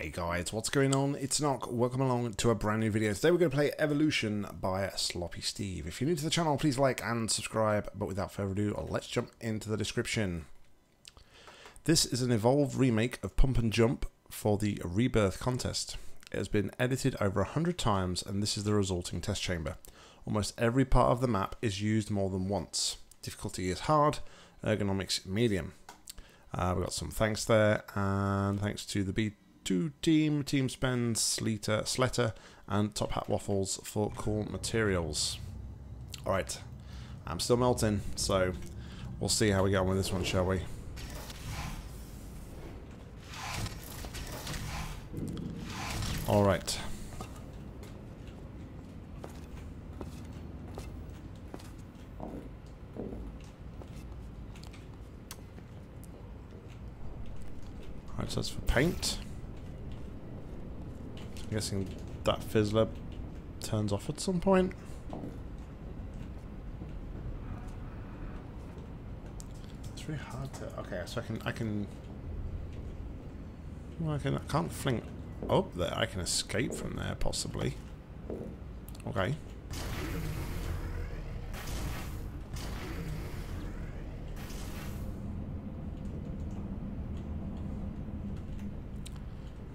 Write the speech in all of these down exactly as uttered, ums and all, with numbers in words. Hey guys, what's going on? It's Nock. Welcome along to a brand new video. Today we're going to play Evolution by Sloppy Steve. If you're new to the channel, please like and subscribe. But without further ado, let's jump into the description. This is an evolved remake of Pump and Jump for the Rebirth contest. It has been edited over a hundred times and this is the resulting test chamber. Almost every part of the map is used more than once. Difficulty is hard, ergonomics medium. Uh, we've got some thanks there, and thanks to the B. Two team, Team Spend, Sleater, Sleater, and Top Hat Waffles for cool materials. Alright, I'm still melting, so we'll see how we get on with this one, shall we? Alright. Alright, so that's for paint. I'm guessing that fizzler turns off at some point. It's really hard to. Okay, so I can I can. Well, I can I can't fling up there. I can escape from there possibly. Okay.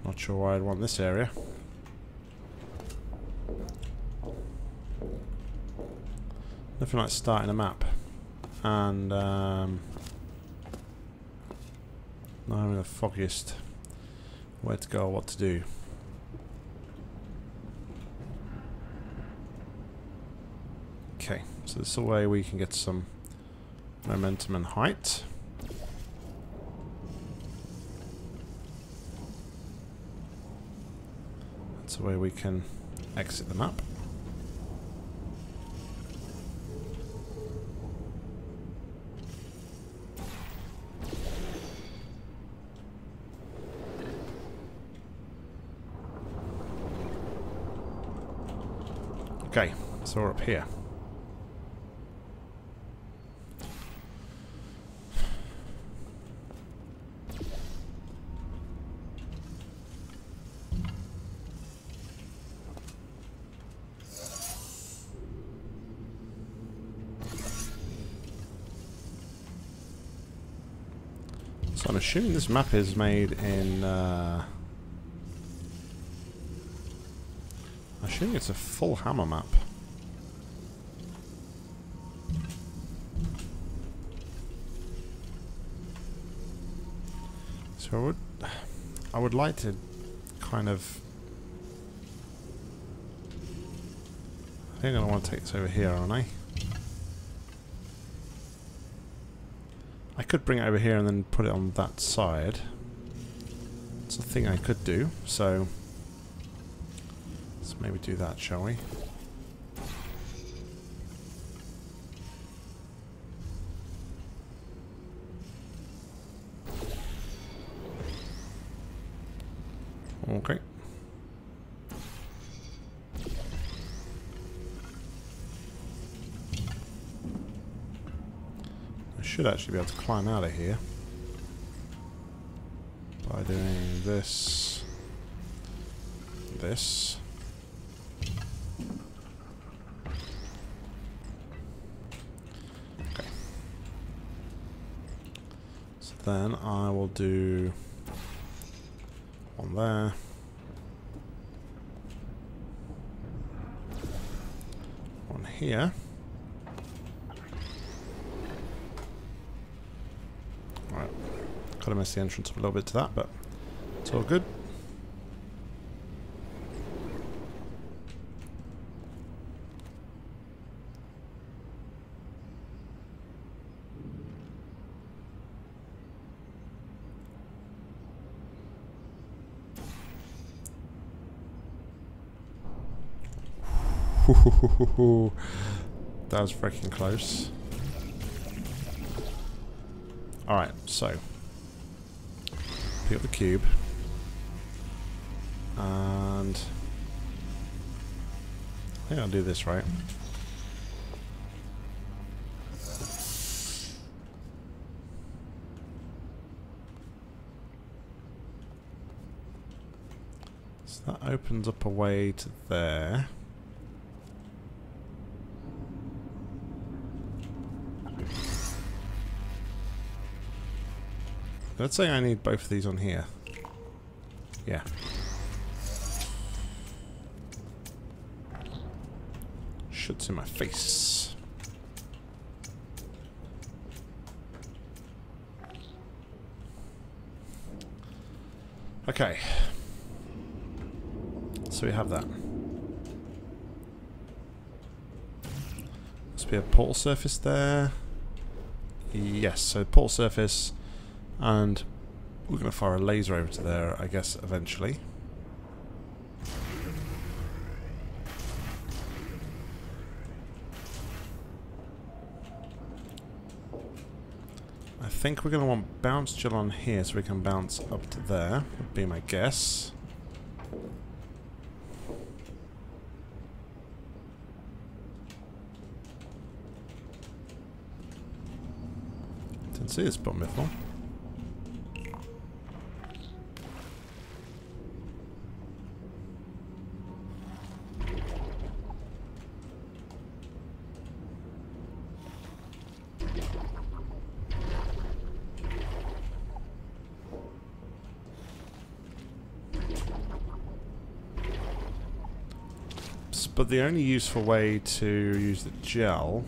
Not sure why I'd want this area. Nothing like starting a map and um, not having the foggiest where to go or what to do. Okay, so this is a way we can get some momentum and height. That's a way we can exit the map. Okay, so we're up here. So I'm assuming this map is made in... Uh I assume it's a full hammer map. So I would, I would like to kind of... I think I don't want to take this over here, aren't I? I could bring it over here and then put it on that side. It's a thing I could do, so... Let's maybe do that, shall we? Okay. I should actually be able to climb out of here by doing this, this. Then I will do one there, one here, alright, could have messed the entrance up a little bit to that, but it's all good. That was freaking close. Alright, so pick up the cube and I think I'll do this right. So that opens up a way to there. Let's say I need both of these on here. Yeah. Shoots in my face. Okay. So we have that. Must be a portal surface there. Yes, so portal surface. And we're going to fire a laser over to there, I guess, eventually. I think we're going to want bounce gel on here so we can bounce up to there, would be my guess. Didn't see this bomb before. But the only useful way to use the gel,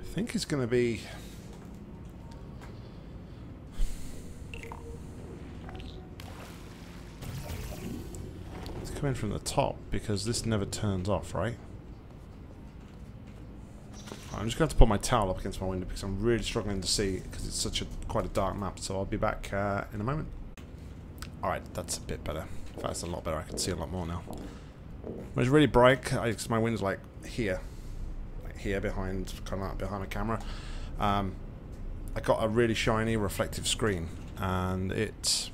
I think, is going to be... It's coming from the top, because this never turns off, right? I'm just going to have to put my towel up against my window, because I'm really struggling to see, because it's such a quite a dark map, so I'll be back uh, in a moment. Alright, that's a bit better. That's a lot better. I can see a lot more now. When it's really bright, I, my window's like here, like here behind, kind of like behind my camera. Um, I got a really shiny reflective screen, and it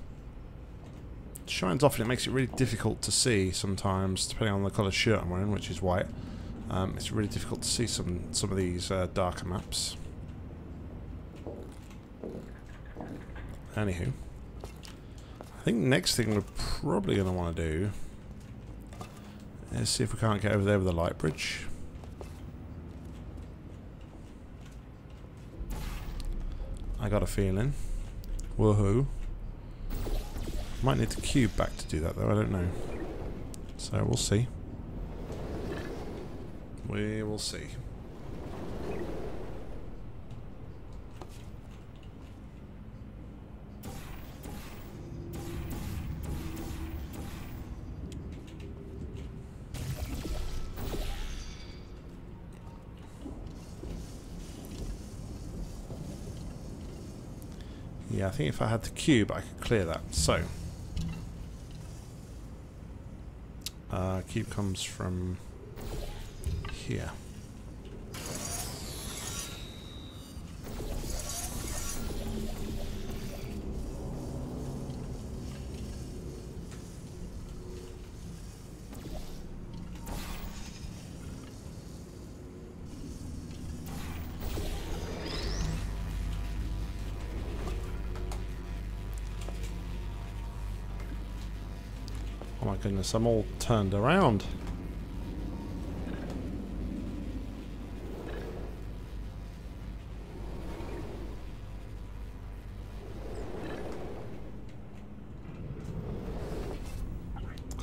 shines off, and it makes it really difficult to see sometimes, depending on the colour shirt I'm wearing, which is white. Um, it's really difficult to see some some of these uh, darker maps. Anywho. I think next thing we're probably going to want to do is see if we can't get over there with the light bridge. I got a feeling. Woohoo. Might need the cube back to do that though, I don't know. So we'll see. We will see. Yeah, I think if I had the cube, I could clear that. So, uh, cube comes from here. Goodness, I'm all turned around. Oh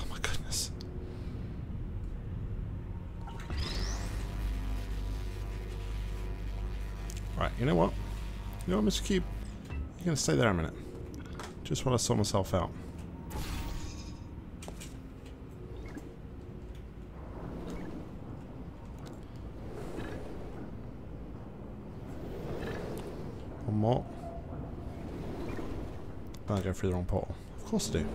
my goodness. Right, you know what? You know what, Mister Cube? You're gonna stay there a minute. Just while I sort myself out. More. I go through the wrong portal. Of course I do.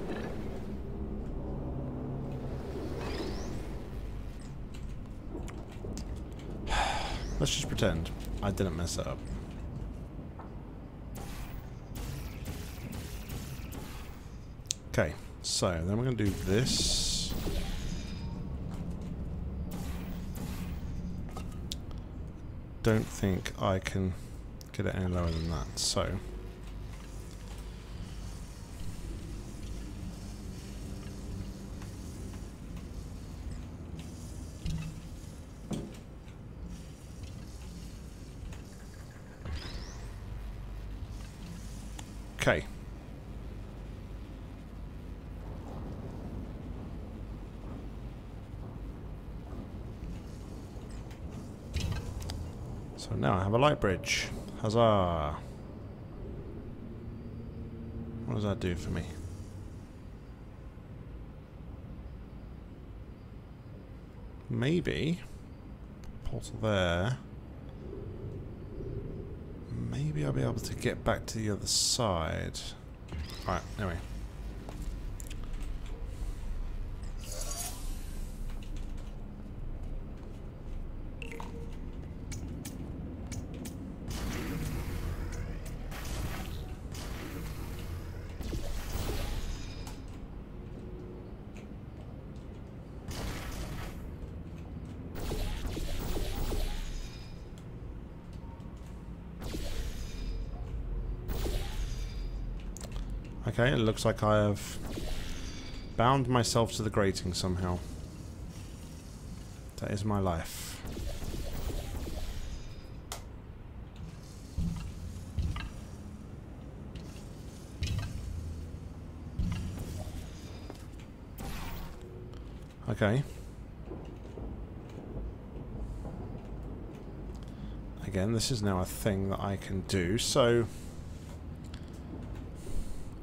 Let's just pretend I didn't mess it up. Okay, so then we're going to do this. Don't think I can get it any lower than that, so Okay. So now I have a light bridge. Huzzah! What does that do for me? Maybe portal there. Maybe I'll be able to get back to the other side. Alright, anyway. Okay, it looks like I have bound myself to the grating somehow. That is my life. Okay. Again, this is now a thing that I can do, so...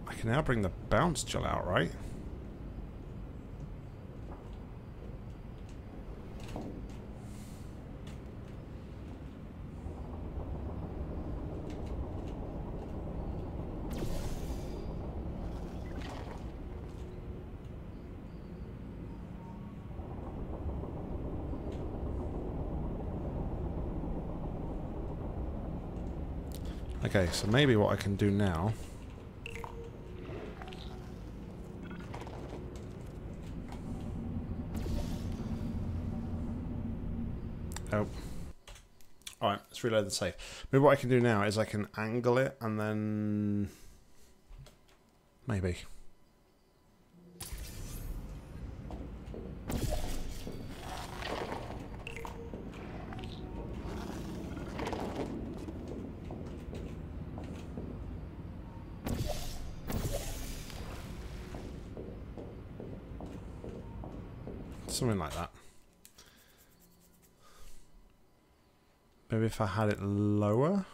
I can now bring the bounce gel out, right? Okay, so maybe what I can do now... Oh. Alright, let's reload the safe. Maybe what I can do now is I can angle it and then... Maybe. Something like that. Maybe if I had it lower?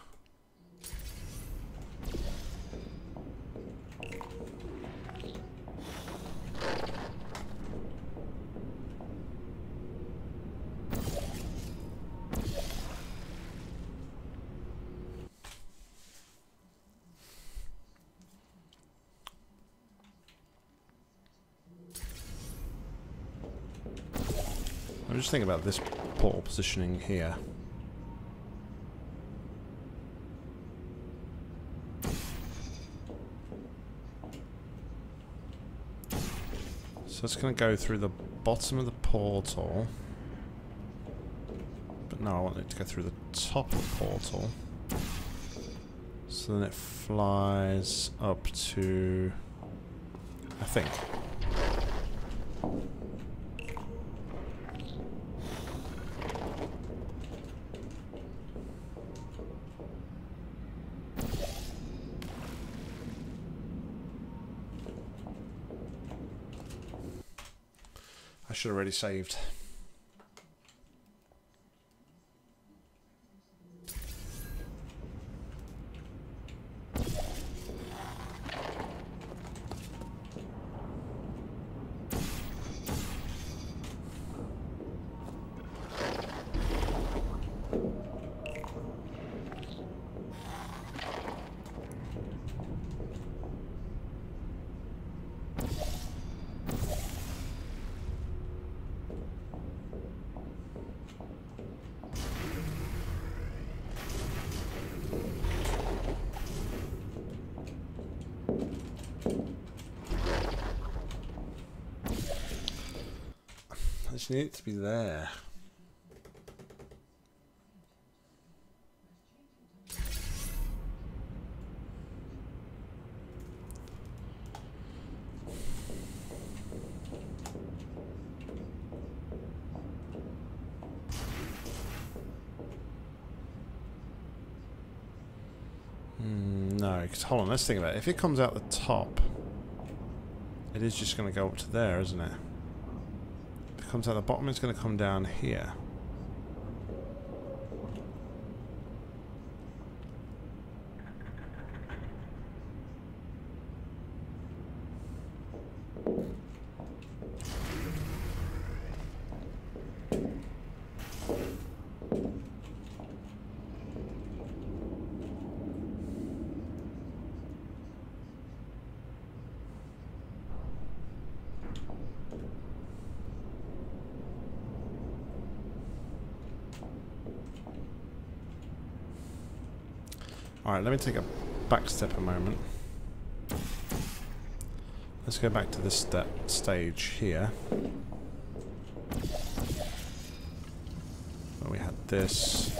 I'm just thinking about this portal positioning here. So it's going to go through the bottom of the portal. But no, I want it to go through the top of the portal. So then it flies up to... I think. Should have already saved. I need it to be there. Hmm, no, No, because hold on, let's think about it. If it comes out the top, it is just going to go up to there, isn't it? If it comes out the bottom, it's going to come down here. Alright, let me take a back step a moment. Let's go back to this step stage here. Where we had this.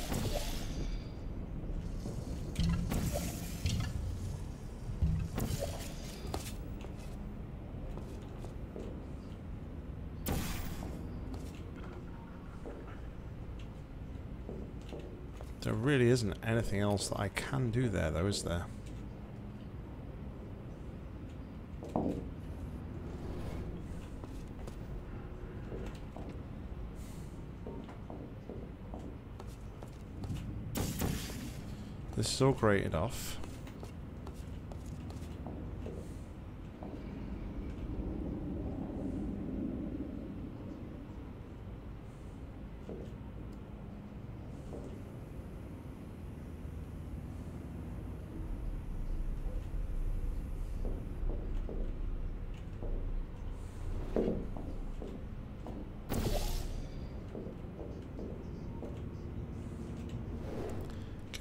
There really isn't anything else that I can do there, though, is there? This is all grated off.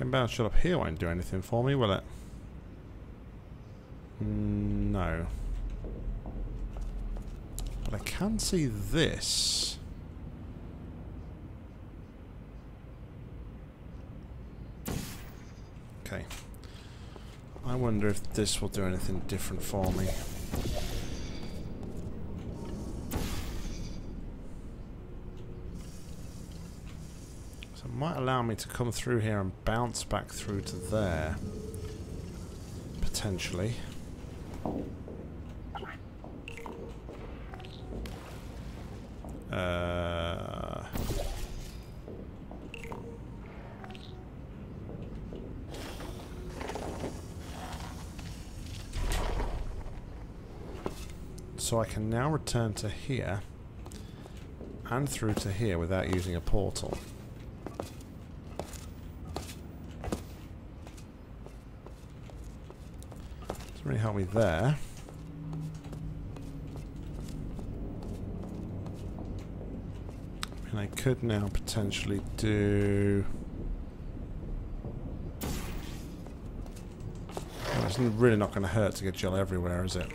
About shut up here won't do anything for me, will it? No. But I can see this. Okay. I wonder if this will do anything different for me. Might allow me to come through here and bounce back through to there, potentially. Uh, so I can now return to here and through to here without using a portal. Really help me there. And I could now potentially do... Well, it's really not going to hurt to get gel everywhere, is it?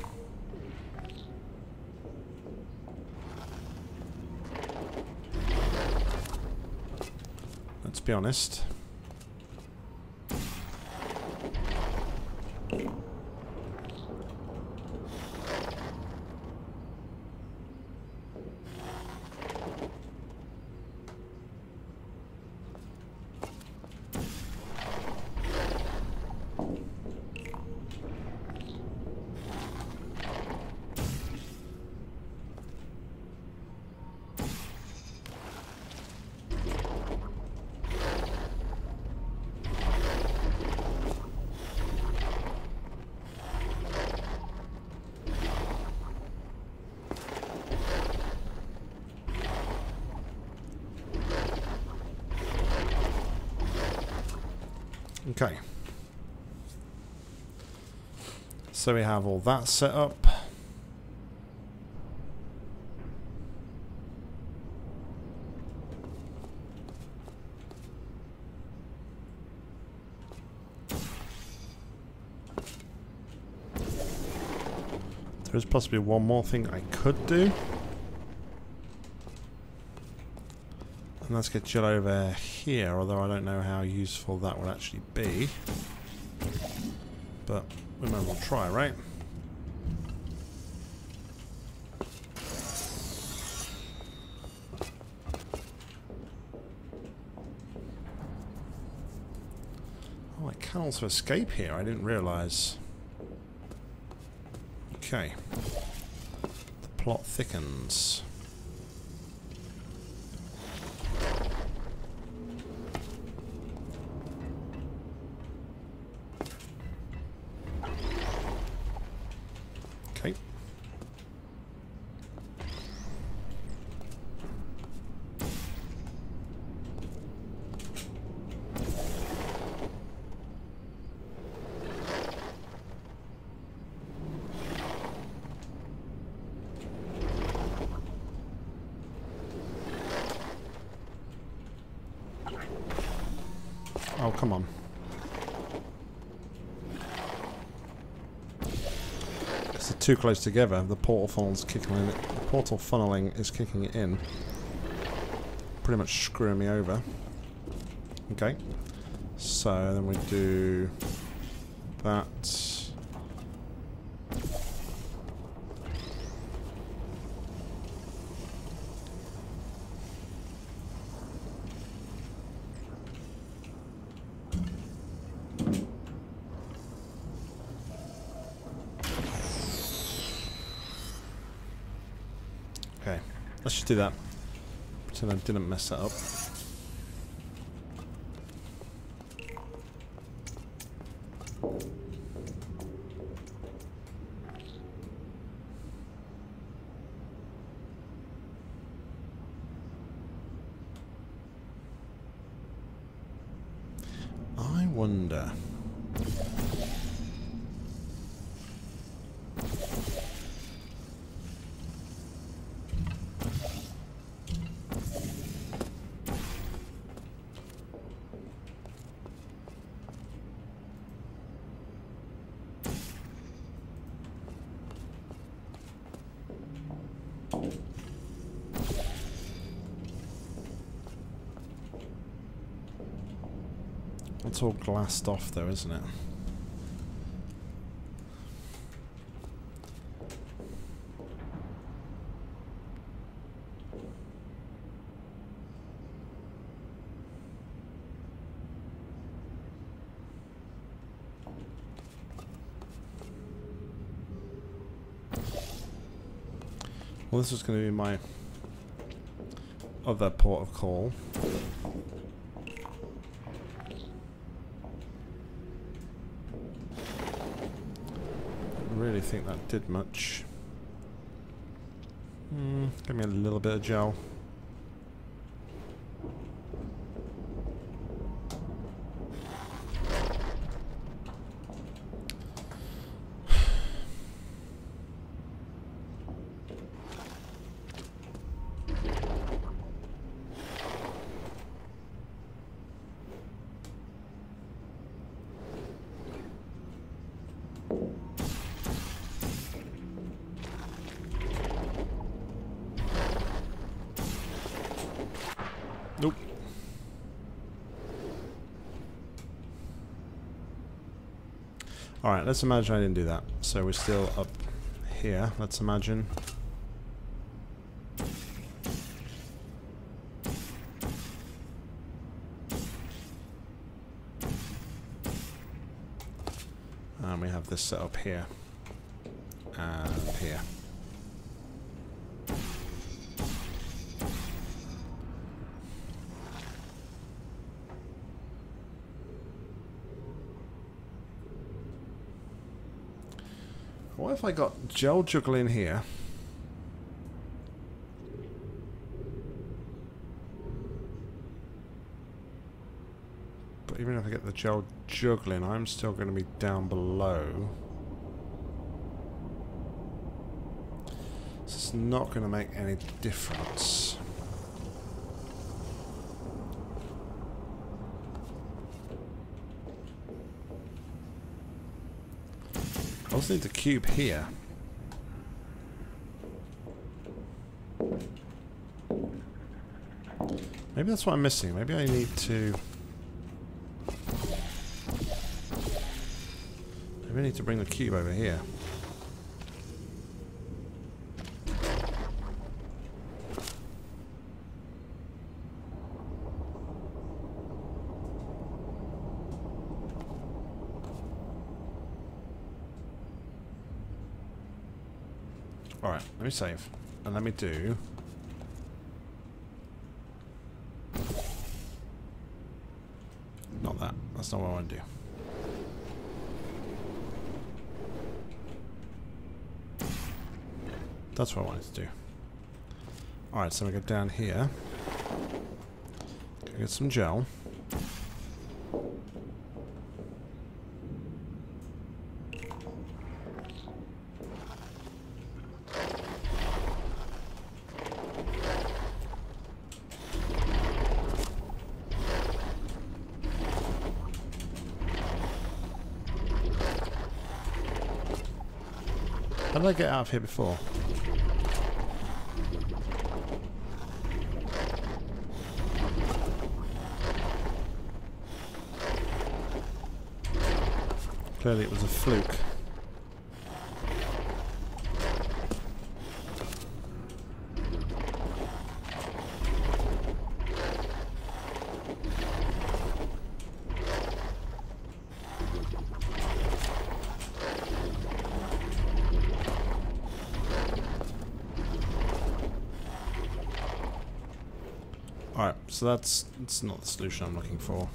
Let's be honest. Okay, so we have all that set up. There is possibly one more thing I could do. And let's get Jill over here, although I don't know how useful that would actually be. But we might as well try, right? Oh, I tunnels of escape here. I didn't realize. Okay. The plot thickens. Okay. Oh, come on. It's too close together. The portal funnel's kicking in. The portal funneling is kicking it in. Pretty much screwing me over. Okay. So then we do that. Let's just do that. Pretend I didn't mess that up. I wonder. It's all glassed off though, isn't it? Well, this is going to be my other port of call. I think that did much. Mm, give me a little bit of gel. Nope. Alright, let's imagine I didn't do that. So we're still up here, let's imagine. And we have this set up here. And here. What if I got gel juggle in here? But even if I get the gel juggling, I'm still going to be down below. So it's not going to make any difference. I also need the cube here. Maybe that's what I'm missing. Maybe I need to... Maybe I need to bring the cube over here. Alright, let me save. And let me do... Not that. That's not what I want to do. That's what I wanted to do. Alright, so we go down here. Go get some gel. How did I get out of here before? Clearly it was a fluke. Alright, so that's, that's not the solution I'm looking for.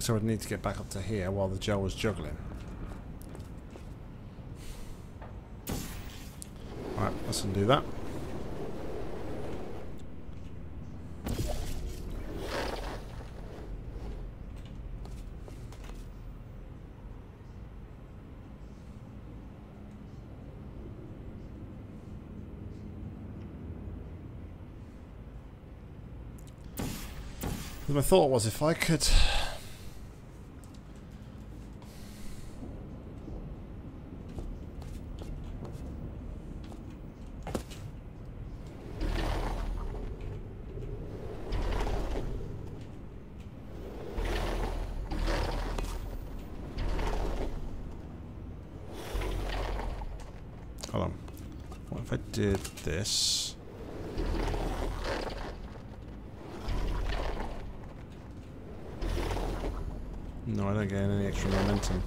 So I'd need to get back up to here while the gel was juggling. Alright, let's undo that. My thought was if I could... Hold on. What if I did this? No, I don't gain any extra momentum.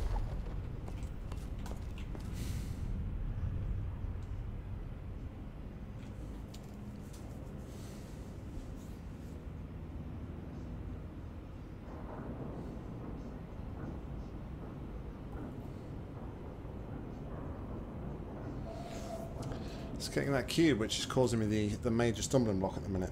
It's getting that cube, which is causing me the, the major stumbling block at the minute.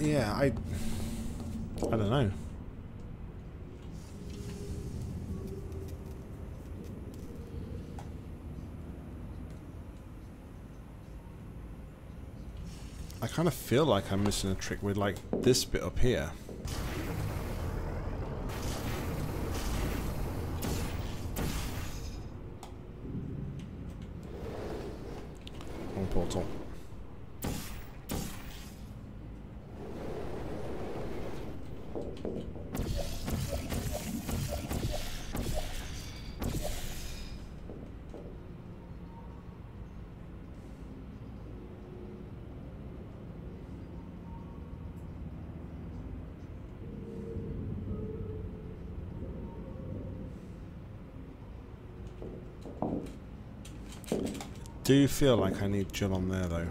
Yeah, I... I don't know. I kind of feel like I'm missing a trick with, like, this bit up here. Wrong portal. I do feel like I need gel on there though.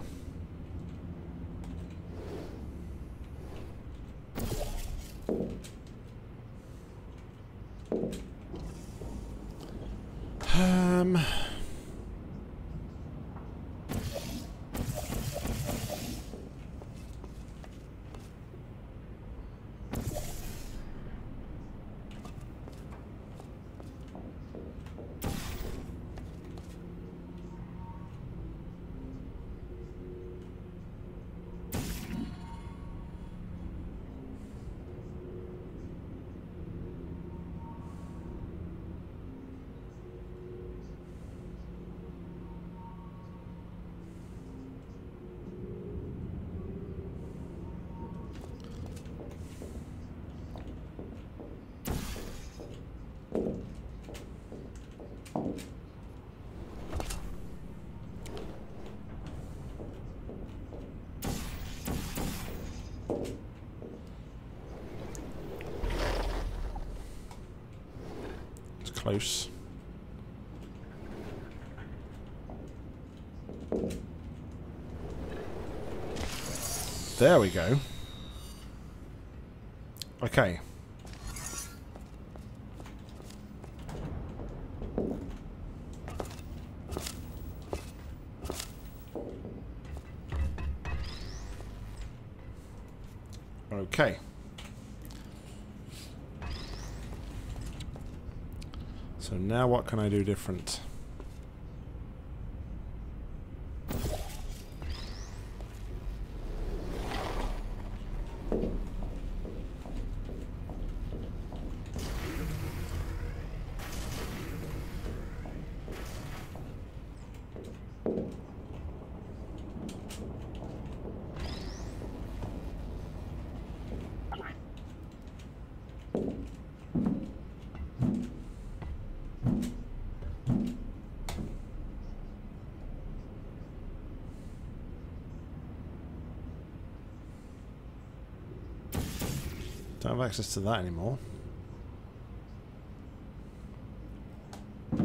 close. There we go. Okay. Okay. So now what can I do different? Don't have access to that anymore. I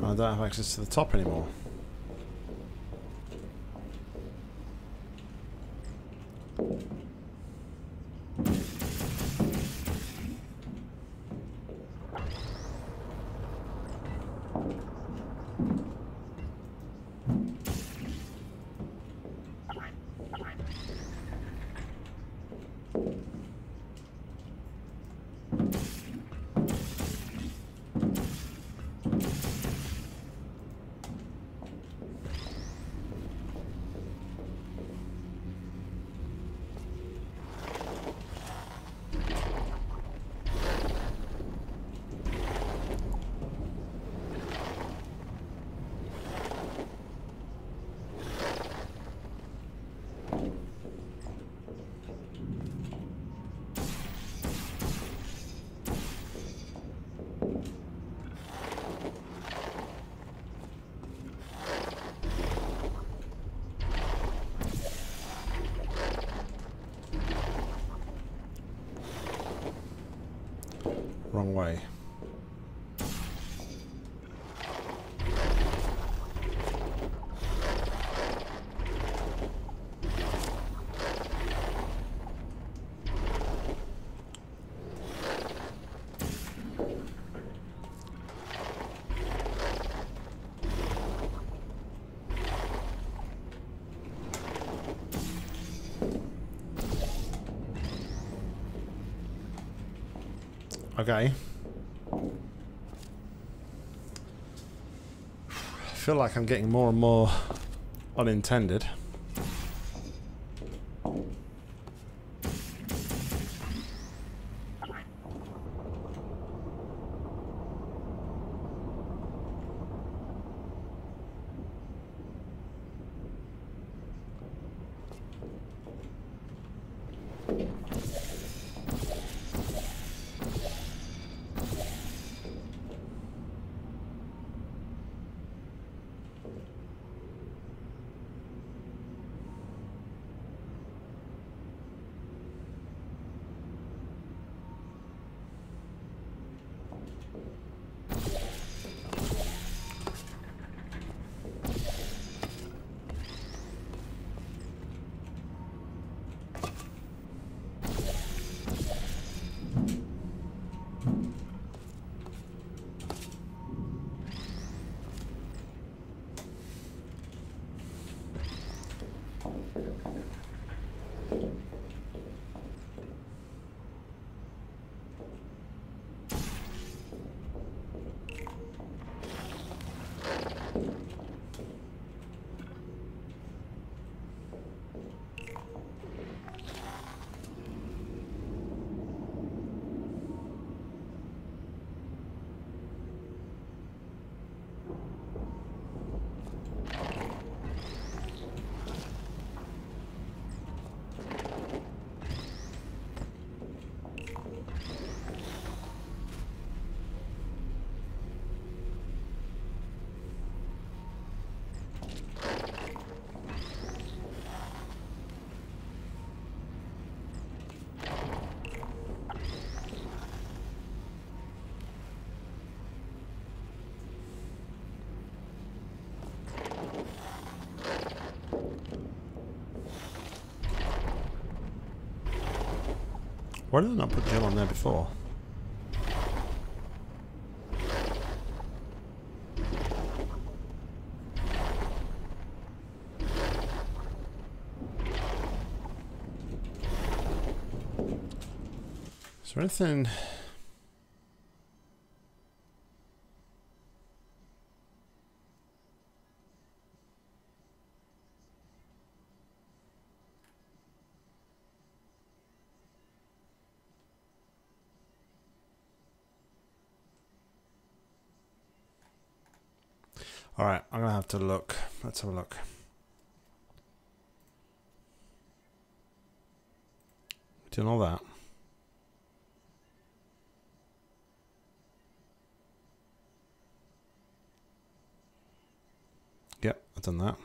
don't have access to the top anymore. Wrong way. Okay. I feel like I'm getting more and more unintended. Why did I not put gel on there before? Is there anything... Alright, I'm gonna have to look. Let's have a look. Doing all that. Yep, I've done that.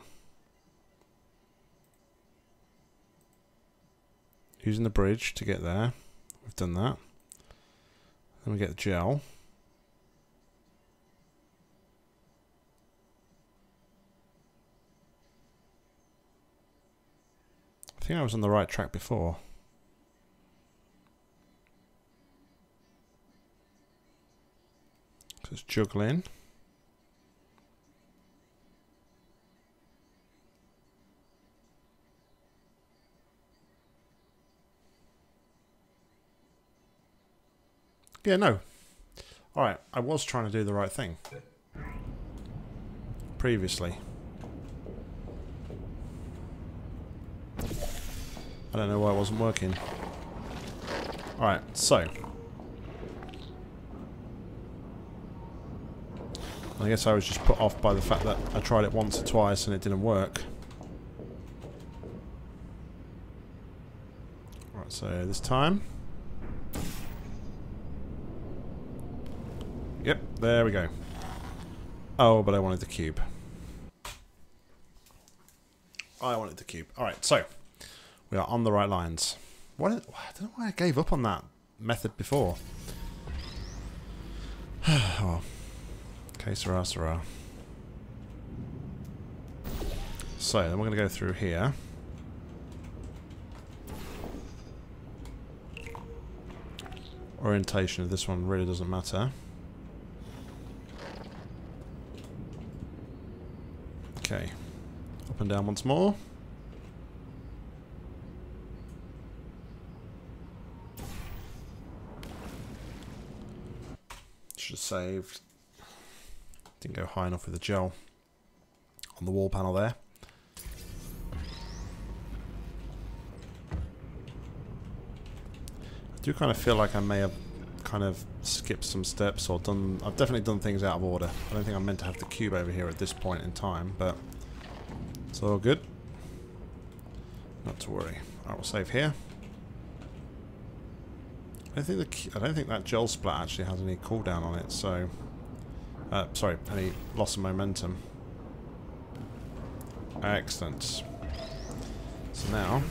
Using the bridge to get there. We've done that. Then we get the gel. I think I was on the right track before. So it's juggling. Yeah, no. Alright, I was trying to do the right thing. Previously. I don't know why it wasn't working. Alright, so. I guess I was just put off by the fact that I tried it once or twice and it didn't work. Alright, so this time. Yep, there we go. Oh, but I wanted the cube. I wanted the cube. Alright, so. We are on the right lines. What? I don't know why I gave up on that method before. Oh. Okay, Sarah, Sarah. So, then we're going to go through here. Orientation of this one really doesn't matter. Okay. Up and down once more. Saved. Didn't go high enough with the gel on the wall panel there. I do kind of feel like I may have kind of skipped some steps or done... I've definitely done things out of order. I don't think I'm meant to have the cube over here at this point in time, but it's all good. Not to worry. Alright, we'll save here. I think the I don't think that gel splat actually has any cooldown on it, so uh, sorry, any loss of momentum. Excellent. So now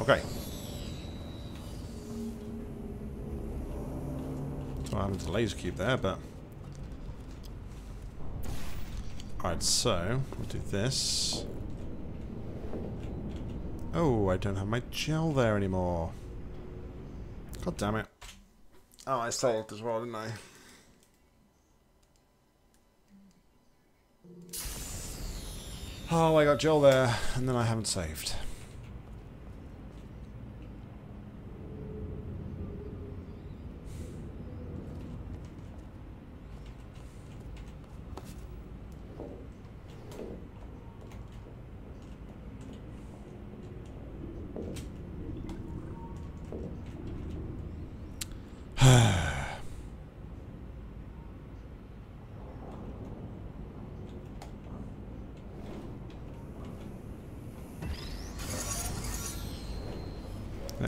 okay. The laser cube there, but alright, so we'll do this. Oh, I don't have my gel there anymore. God damn it. Oh, I saved as well, didn't I? Oh, I got gel there, and then I haven't saved.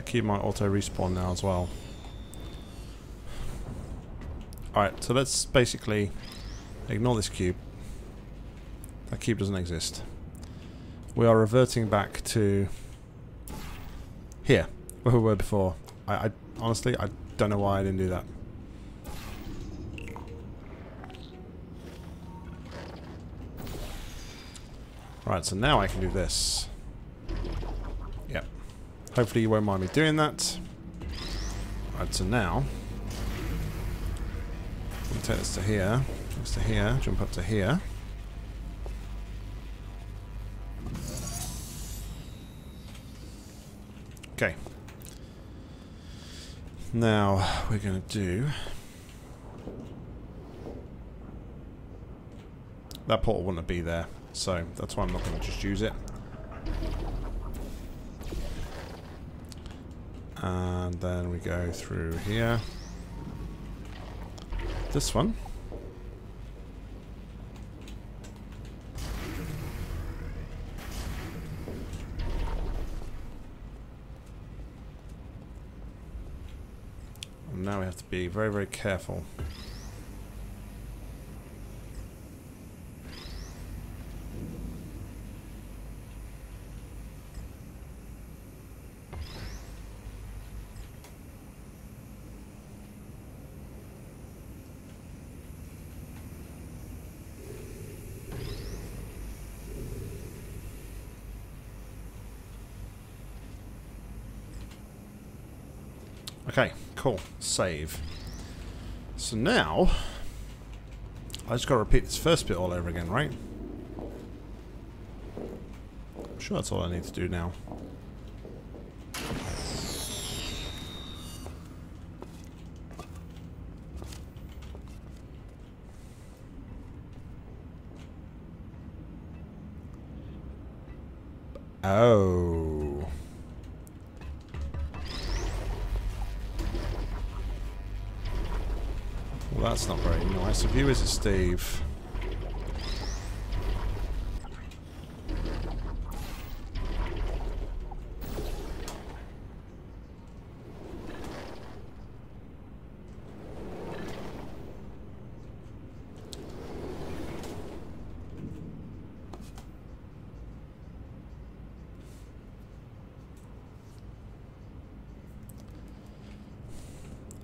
Cube might auto-respawn now as well. Alright, so let's basically ignore this cube. That cube doesn't exist. We are reverting back to here, where we were before. I, I honestly, I don't know why I didn't do that. Right, so now I can do this. Yep. Hopefully you won't mind me doing that. Right, so now... We'll take this to here, this to here, jump up to here. Okay. Now, we're going to do... That portal wouldn't be there, so that's why I'm not going to just use it. And then we go through here. This one. And now we have to be very, very careful. Okay, cool. Save. So now, I just gotta repeat this first bit all over again, right? I'm sure that's all I need to do now. Oh. That's not very nice of you, is it, Steve?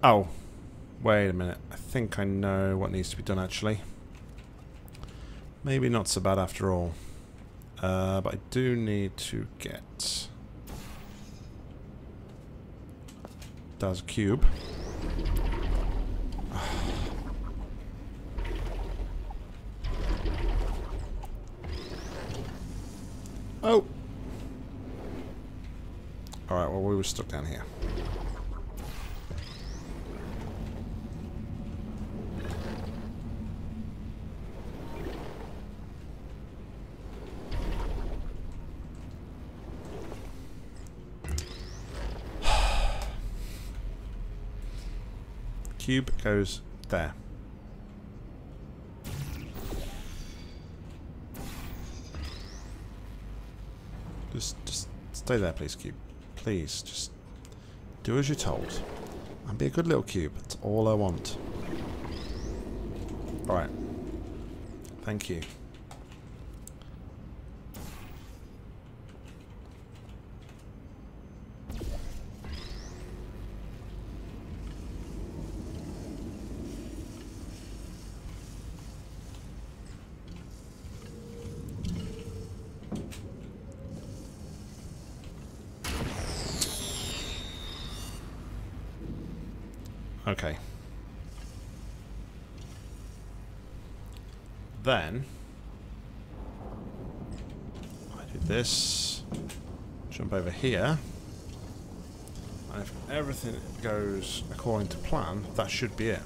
Oh. Wait a minute, I think I know what needs to be done actually. Maybe not so bad after all. Uh, but I do need to get... That's a cube. Oh! Alright, well we were stuck down here. Cube goes there. Just, just stay there, please, cube. Please, just do as you're told. And be a good little cube. That's all I want. Alright. Thank you. Okay. Then I do this. Jump over here. And if everything goes according to plan, that should be it.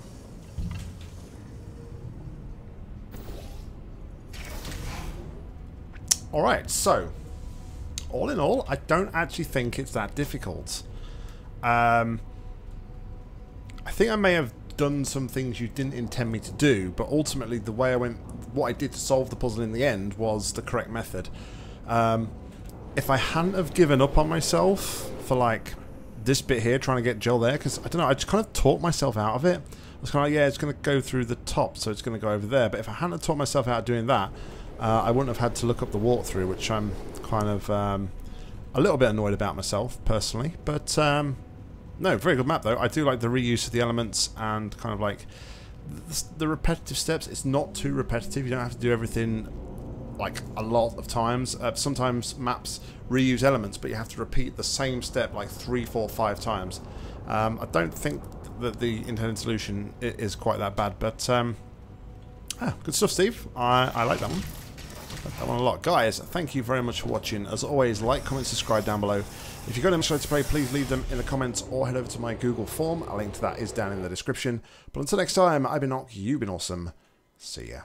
Alright, so all in all, I don't actually think it's that difficult. Um I think I may have done some things you didn't intend me to do, but ultimately the way I went, what I did to solve the puzzle in the end was the correct method. Um, if I hadn't have given up on myself for like this bit here, trying to get Jill there, because I don't know, I just kind of talked myself out of it. I was kind of like, yeah, it's going to go through the top, so it's going to go over there. But if I hadn't have talked myself out of doing that, uh, I wouldn't have had to look up the walkthrough, which I'm kind of um, a little bit annoyed about myself personally, but. Um, No, very good map though. I do like the reuse of the elements and kind of like the repetitive steps. It's not too repetitive. You don't have to do everything like a lot of times. Uh, sometimes maps reuse elements, but you have to repeat the same step like three, four, five times. Um, I don't think that the intended solution is quite that bad, but um, ah, good stuff, Steve. I, I like that one. I like that one a lot. Guys, thank you very much for watching. As always, like, comment, subscribe down below. If you've got any shows to play, please leave them in the comments or head over to my Google form. A link to that is down in the description. But until next time, I've been Nock, you've been awesome. See ya.